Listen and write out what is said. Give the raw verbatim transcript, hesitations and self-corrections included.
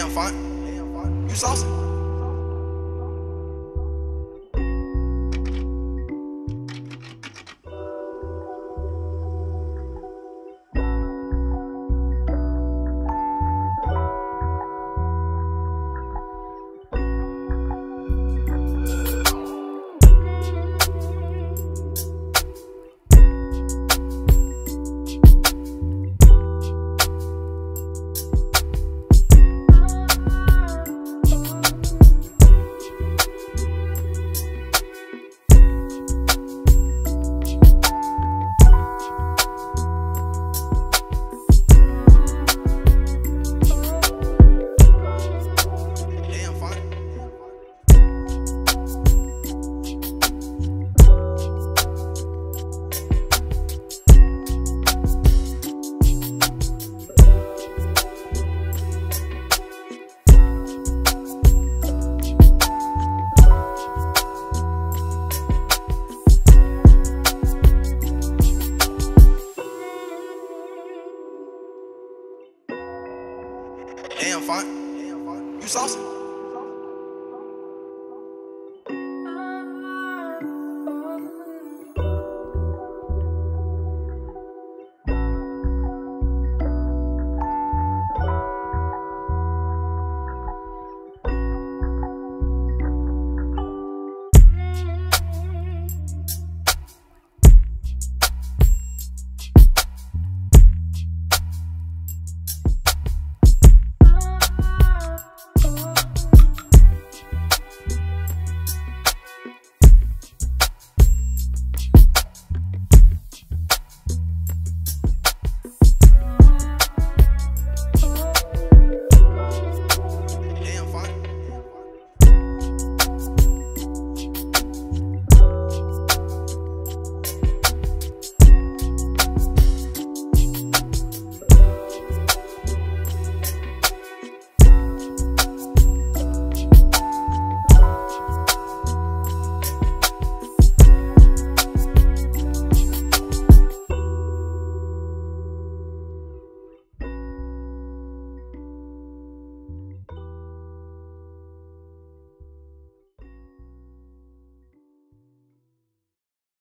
damn fine. You saucy?